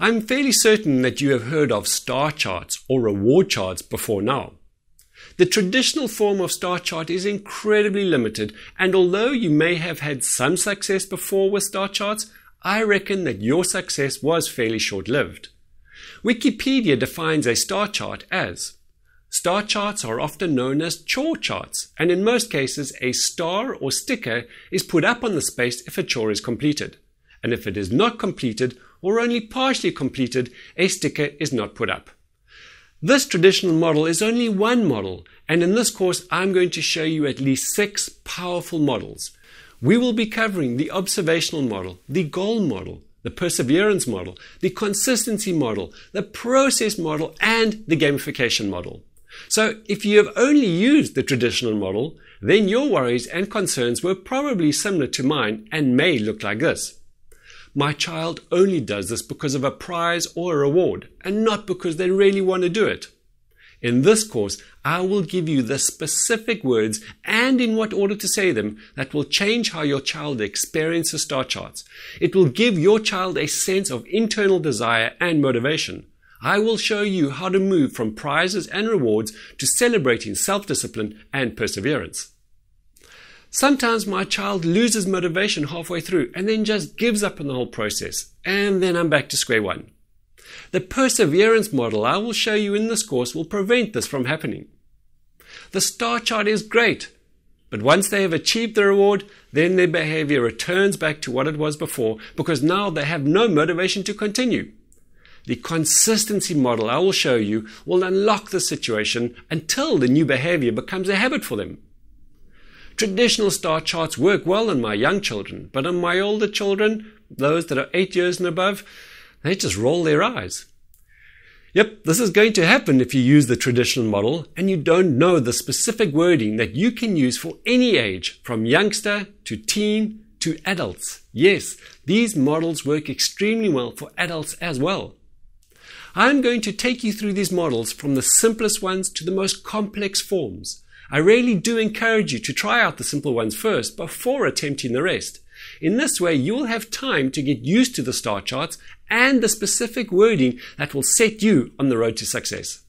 I'm fairly certain that you have heard of star charts or reward charts before now. The traditional form of star chart is incredibly limited, and although you may have had some success before with star charts, I reckon that your success was fairly short-lived. Wikipedia defines a star chart as: star charts are often known as chore charts, and in most cases a star or sticker is put up on the space if a chore is completed, and if it is not completed or only partially completed, a sticker is not put up. This traditional model is only one model, and in this course I'm going to show you at least 6 powerful models. We will be covering the observational model, the goal model, the perseverance model, the consistency model, the process model, and the gamification model. So if you have only used the traditional model, then your worries and concerns were probably similar to mine and may look like this: my child only does this because of a prize or a reward and not because they really want to do it. In this course, I will give you the specific words and in what order to say them that will change how your child experiences star charts. It will give your child a sense of internal desire and motivation. I will show you how to move from prizes and rewards to celebrating self-discipline and perseverance. Sometimes my child loses motivation halfway through and then just gives up on the whole process, and then I'm back to square one. The perseverance model I will show you in this course will prevent this from happening. The star chart is great, but once they have achieved the reward, then their behavior returns back to what it was before because now they have no motivation to continue. The consistency model I will show you will unlock the situation until the new behavior becomes a habit for them. Traditional star charts work well on my young children, but on my older children, those that are 8 years and above, they just roll their eyes. Yep, this is going to happen if you use the traditional model and you don't know the specific wording that you can use for any age, from youngster to teen to adults. Yes, these models work extremely well for adults as well. I'm going to take you through these models from the simplest ones to the most complex forms. I really do encourage you to try out the simple ones first before attempting the rest. In this way, you will have time to get used to the star charts and the specific wording that will set you on the road to success.